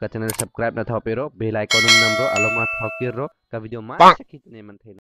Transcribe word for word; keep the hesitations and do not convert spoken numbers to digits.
का channel subscribe न थाओ पेरो bell icon नम रो आलो मा थाओ केरो का वीडियो मा कितने मन थे।